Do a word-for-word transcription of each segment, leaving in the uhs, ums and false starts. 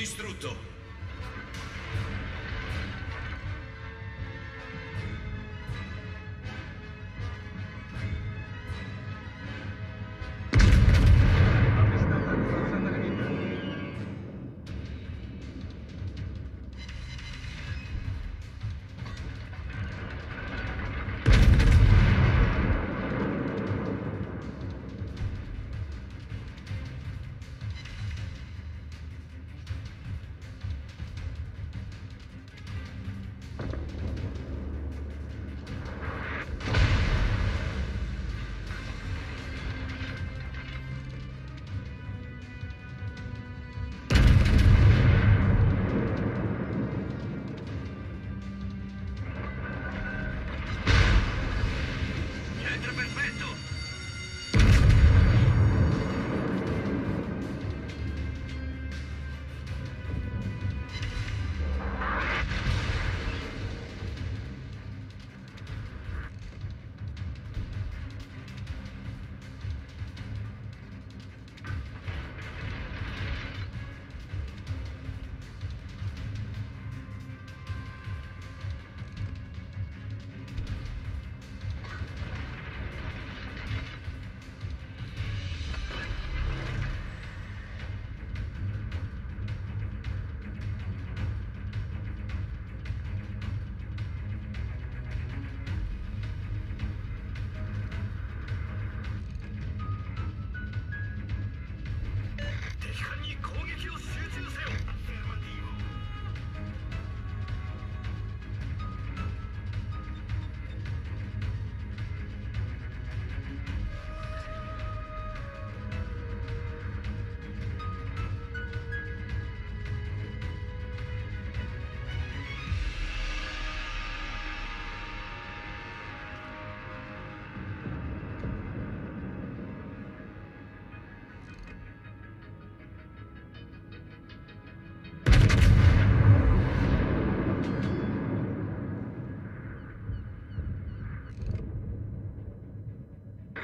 distrutto.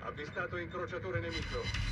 Avvistato incrociatore nemico.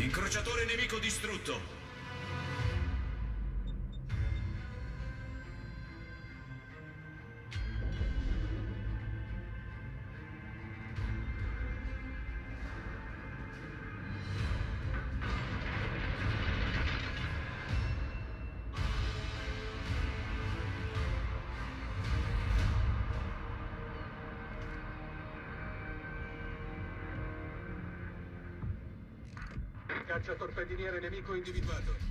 Incrociatore nemico distrutto. Cacciatorpediniere nemico individuato.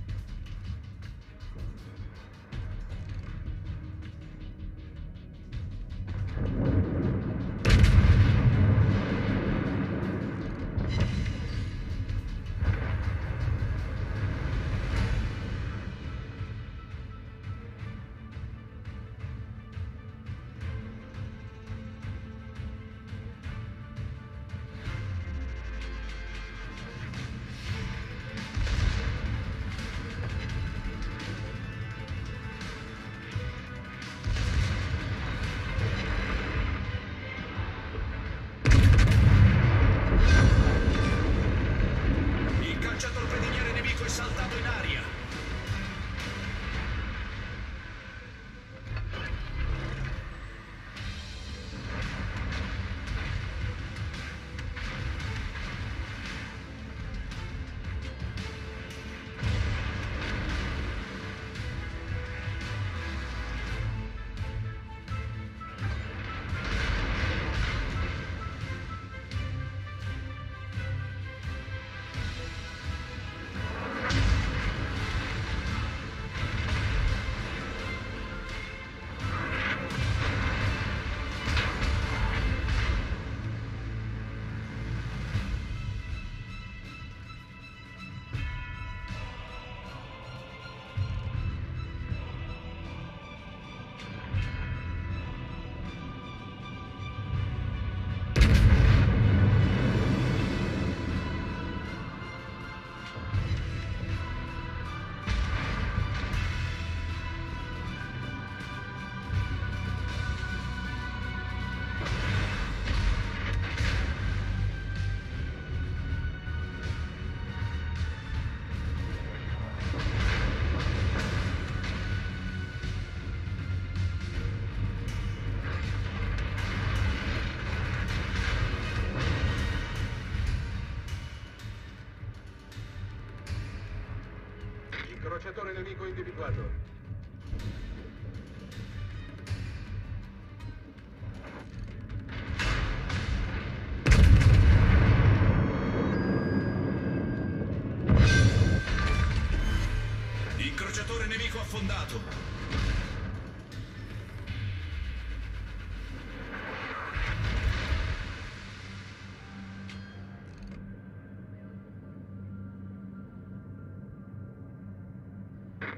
affondato.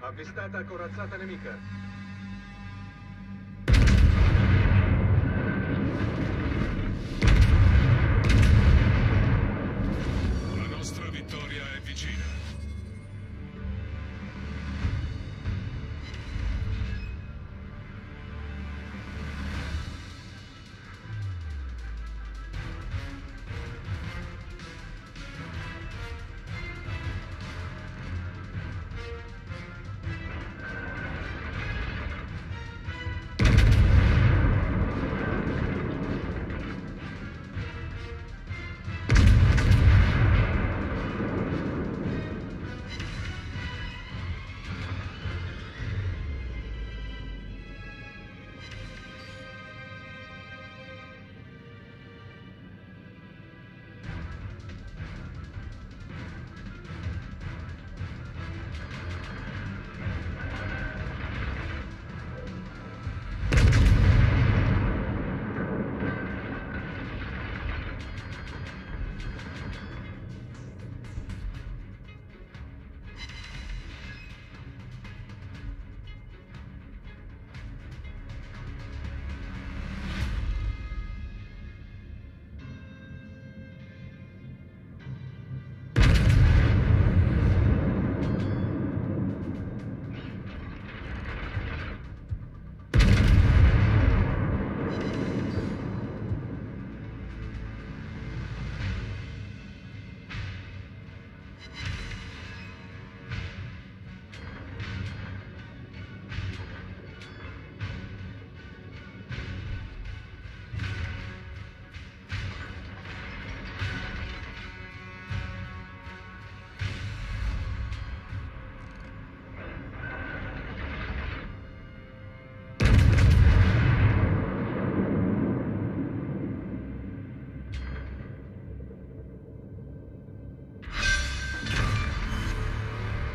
Avvistata corazzata nemica.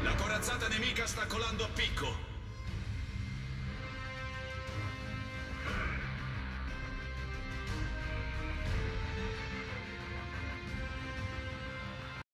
La corazzata nemica sta colando a picco.